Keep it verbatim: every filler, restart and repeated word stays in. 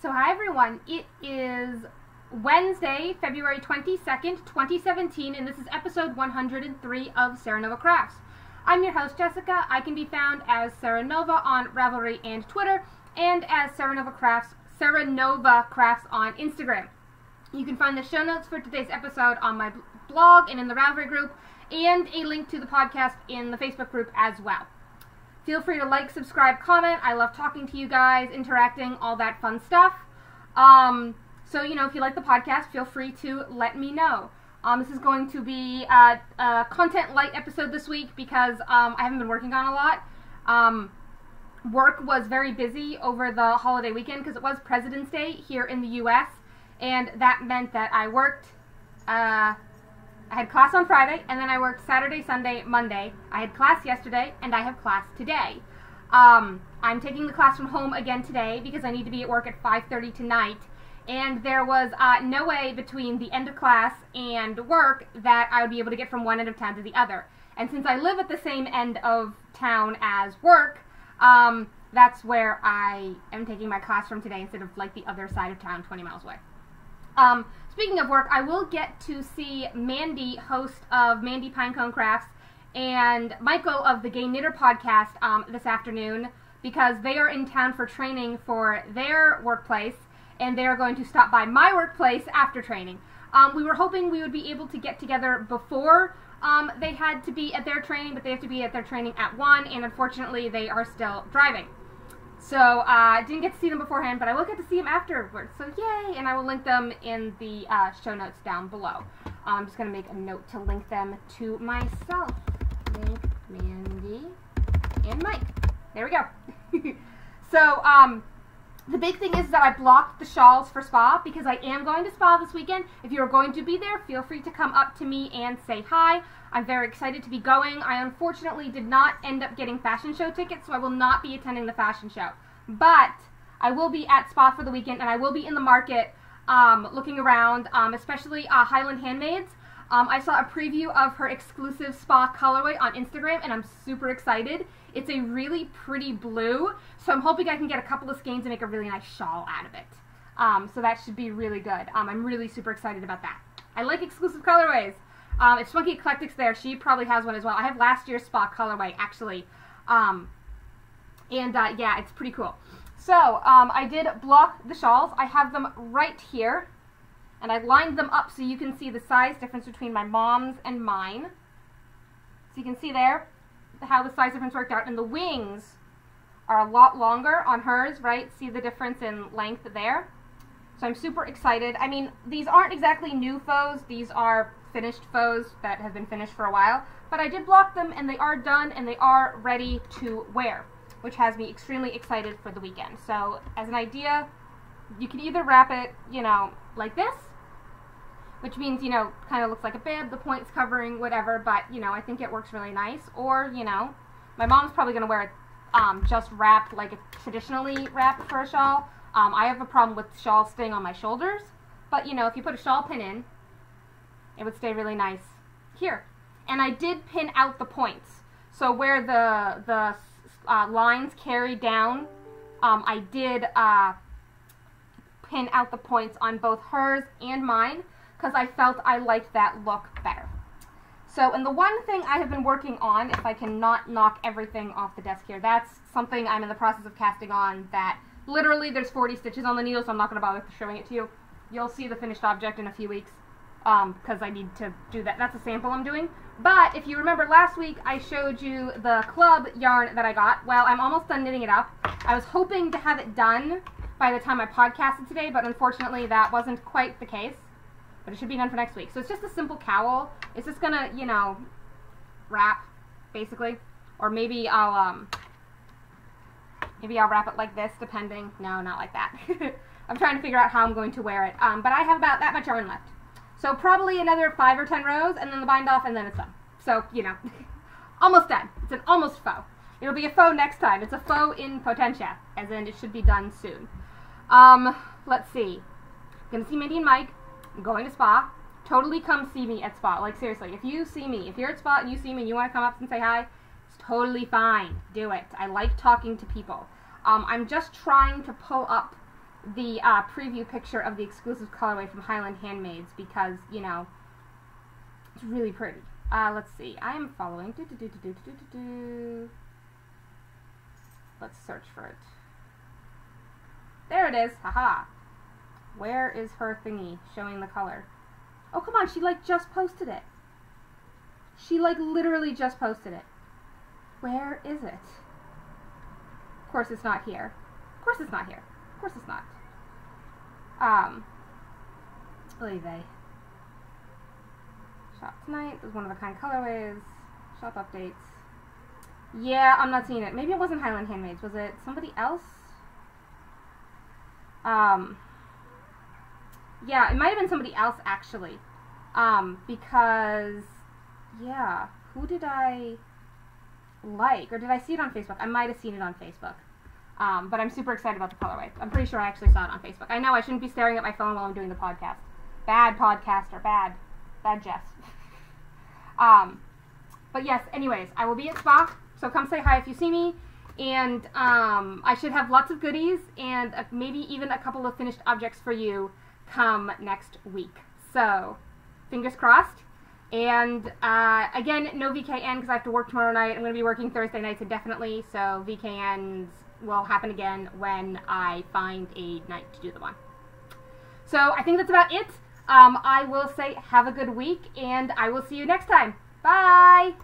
So hi everyone, it is Wednesday, February twenty-second, twenty seventeen, and this is episode one hundred three of Serenova Crafts. I'm your host, Jessica. I can be found as Serenova on Ravelry and Twitter, and as Serenova Crafts, Serenova Crafts on Instagram. You can find the show notes for today's episode on my blog and in the Ravelry group, and a link to the podcast in the Facebook group as well. Feel free to like, subscribe, comment. I love talking to you guys, interacting, all that fun stuff. Um, so, you know, if you like the podcast, feel free to let me know. Um, this is going to be a, a content-light episode this week because um, I haven't been working on a lot. Um, work was very busy over the holiday weekend because it was President's Day here in the U S, and that meant that I worked... Uh, I had class on Friday, and then I worked Saturday, Sunday, Monday. I had class yesterday, and I have class today. Um, I'm taking the class from home again today because I need to be at work at five thirty tonight, and there was uh, no way between the end of class and work that I would be able to get from one end of town to the other. And since I live at the same end of town as work, um, that's where I am taking my class from today instead of, like, the other side of town twenty miles away. Um, speaking of work, I will get to see Mandy, host of Mandy Pinecone Crafts, and Michael of the Gay Knitter podcast um, this afternoon, because they are in town for training for their workplace, and they are going to stop by my workplace after training. Um, we were hoping we would be able to get together before um, they had to be at their training, but they have to be at their training at one, and unfortunately they are still driving. So, I uh, didn't get to see them beforehand, but I will get to see them afterwards, so yay! And I will link them in the uh, show notes down below. I'm just going to make a note to link them to myself. Link Mandy and Mike. There we go. So, um, the big thing is that I blocked the shawls for S P A, because I am going to S P A this weekend. If you're going to be there, feel free to come up to me and say hi. I'm very excited to be going. I unfortunately did not end up getting fashion show tickets, so I will not be attending the fashion show. But I will be at S P A for the weekend, and I will be in the market um, looking around, um, especially uh, Highland Handmaids. Um, I saw a preview of her exclusive S P A colorway on Instagram, and I'm super excited. It's a really pretty blue, so I'm hoping I can get a couple of skeins and make a really nice shawl out of it. Um, so that should be really good. Um, I'm really super excited about that. I like exclusive colorways. Um, it's Spunky Eclectic's there. She probably has one as well. I have last year's S P A colorway, actually. Um, and, uh, yeah, it's pretty cool. So, um, I did block the shawls. I have them right here. And I lined them up so you can see the size difference between my mom's and mine. So you can see there how the size difference worked out. And the wings are a lot longer on hers, right? See the difference in length there? So I'm super excited. I mean, these aren't exactly new faux. These are... finished faux that have been finished for a while, but I did block them, and they are done, and they are ready to wear, which has me extremely excited for the weekend. So as an idea, you can either wrap it, you know, like this, which means, you know, kind of looks like a bib, the points covering whatever, but, you know, I think it works really nice. Or, you know, my mom's probably going to wear it um, just wrapped, like a traditionally wrapped for a shawl. Um, I have a problem with shawls staying on my shoulders, but, you know, if you put a shawl pin in, it would stay really nice here. And I did pin out the points. So where the the uh, lines carry down, um, I did uh, pin out the points on both hers and mine because I felt I liked that look better. So, and the one thing I have been working on, if I cannot knock everything off the desk here, that's something I'm in the process of casting on that literally there's forty stitches on the needle, so I'm not going to bother showing it to you. You'll see the finished object in a few weeks. Um, because I need to do that. That's a sample I'm doing. But if you remember last week, I showed you the club yarn that I got. Well, I'm almost done knitting it up. I was hoping to have it done by the time I podcasted today, but unfortunately that wasn't quite the case. But it should be done for next week. So it's just a simple cowl. It's just gonna, you know, wrap, basically. Or maybe I'll, um, maybe I'll wrap it like this, depending. No, not like that. I'm trying to figure out how I'm going to wear it. Um, but I have about that much yarn left. So probably another five or ten rows, and then the bind off, and then it's done. So, you know, almost done. It's an almost faux. It'll be a faux next time. It's a faux in potentia, as in it should be done soon. Um, let's see. I'm going to see Mandy and Mike. I'm going to S P A. Totally come see me at S P A. Like, seriously, if you see me, if you're at S P A and you see me and you want to come up and say hi, it's totally fine. Do it. I like talking to people. Um, I'm just trying to pull up the uh, preview picture of the exclusive colorway from Highland Handmaids because, you know, it's really pretty. Uh, let's see. I am following. Do, do, do, do, do, do, do, do. Let's search for it. There it is. Haha. Where is her thingy showing the color? Oh, come on. She, like, just posted it. She, like, literally just posted it. Where is it? Of course it's not here. Of course it's not here. Of course it's not. Um, oy vey. Shop tonight is one of the kind colorways. Shop updates. Yeah, I'm not seeing it. Maybe it wasn't Highland Handmaids. Was it somebody else? Um, yeah, it might have been somebody else, actually. Um, because, yeah, who did I like? Or did I see it on Facebook? I might have seen it on Facebook. Um, but I'm super excited about the colorway. I'm pretty sure I actually saw it on Facebook. I know I shouldn't be staring at my phone while I'm doing the podcast. Bad podcaster. Bad. Bad Jess. um, but yes, anyways, I will be at S P A, so come say hi if you see me. And um, I should have lots of goodies and uh, maybe even a couple of finished objects for you come next week. So, fingers crossed. And uh, again, no V K N because I have to work tomorrow night. I'm going to be working Thursday nights indefinitely, so V K Ns will happen again when I find a night to do them on. So I think that's about it. Um, I will say have a good week, and I will see you next time. Bye!